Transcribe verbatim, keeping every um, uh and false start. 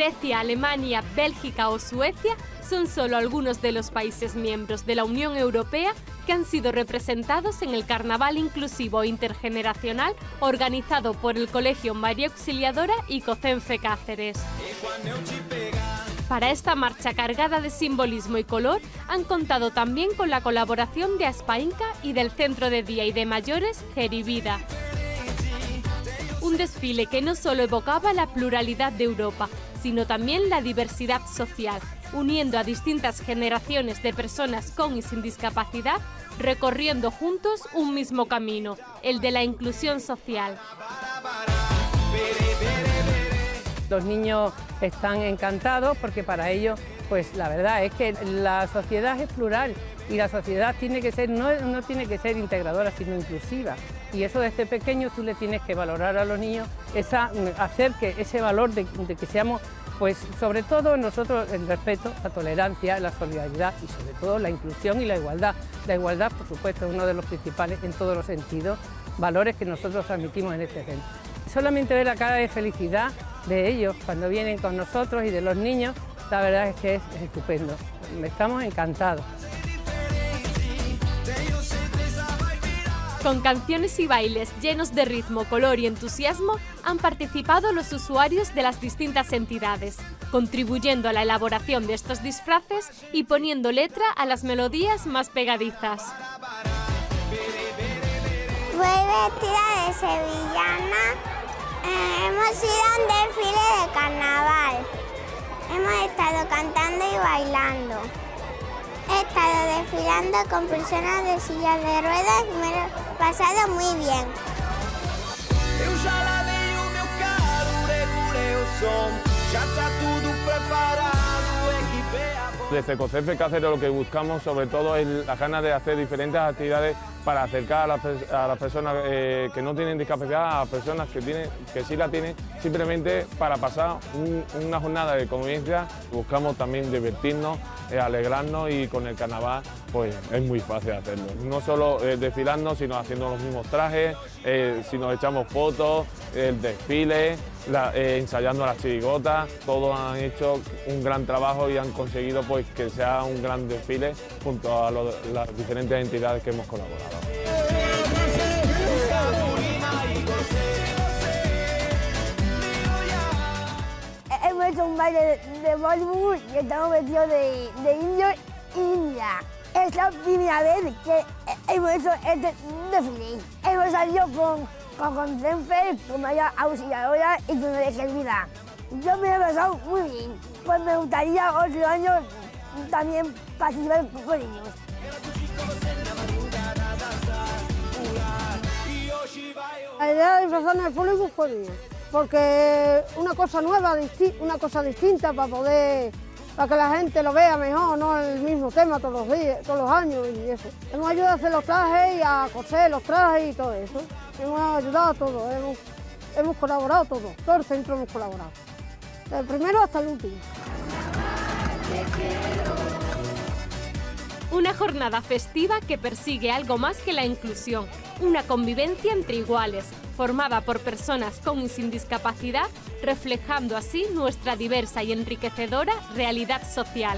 Grecia, Alemania, Bélgica o Suecia son solo algunos de los países miembros de la Unión Europea que han sido representados en el Carnaval Inclusivo Intergeneracional organizado por el Colegio María Auxiliadora y Cocemfe Cáceres. Para esta marcha cargada de simbolismo y color han contado también con la colaboración de Aspainca y del Centro de Día y de Mayores Geryvida. Un desfile que no solo evocaba la pluralidad de Europa, sino también la diversidad social, uniendo a distintas generaciones de personas con y sin discapacidad, recorriendo juntos un mismo camino, el de la inclusión social. Los niños están encantados porque para ellos, pues la verdad es que la sociedad es plural y la sociedad tiene que ser, no, no tiene que ser integradora, sino inclusiva. Y eso desde pequeño tú le tienes que valorar a los niños, esa, hacer que ese valor de, de que seamos, pues sobre todo nosotros, el respeto, la tolerancia, la solidaridad y sobre todo la inclusión y la igualdad. La igualdad, por supuesto, es uno de los principales en todos los sentidos, valores que nosotros transmitimos en este centro. Solamente ver la cara de felicidad de ellos cuando vienen con nosotros y de los niños, la verdad es que es, es estupendo. Estamos encantados. Con canciones y bailes llenos de ritmo, color y entusiasmo han participado los usuarios de las distintas entidades, contribuyendo a la elaboración de estos disfraces y poniendo letra a las melodías más pegadizas. Voy vestida de sevillana, eh, hemos ido a un desfile de carnaval, hemos estado cantando y bailando. He estado desfilando con personas de sillas de ruedas y me lo he pasado muy bien. Desde Cocemfe Cáceres lo que buscamos sobre todo es la gana de hacer diferentes actividades para acercar a las, a las personas eh, que no tienen discapacidad a personas que, tienen, que sí la tienen, simplemente para pasar un, una jornada de convivencia. Buscamos también divertirnos, eh, alegrarnos y con el carnaval pues es muy fácil hacerlo. No solo eh, desfilando, sino haciendo los mismos trajes, eh, si nos echamos fotos, el desfile, la, eh, ensayando las chirigotas. Todos han hecho un gran trabajo y han conseguido pues que sea un gran desfile junto a lo, las diferentes entidades que hemos colaborado. Hemos hecho un baile de Bollywood y estamos vestidos de, de indio india. Es la primera vez que hemos hecho este desfile. Hemos salido con Cocemfe, con María Auxiliadora y con el Geryvida. Yo me he pasado muy bien, pues me gustaría otro año también participar con ellos. La idea de disfrazarnos al público fue mía, porque una cosa nueva, una cosa distinta para poder, para que la gente lo vea mejor, no el mismo tema todos los días, todos los años y eso. Hemos ayudado a hacer los trajes y a coser los trajes y todo eso. Hemos ayudado a todos, hemos, hemos colaborado todos, todo el centro hemos colaborado. Del primero hasta el último. Una jornada festiva que persigue algo más que la inclusión, una convivencia entre iguales, formada por personas con y sin discapacidad, reflejando así nuestra diversa y enriquecedora realidad social.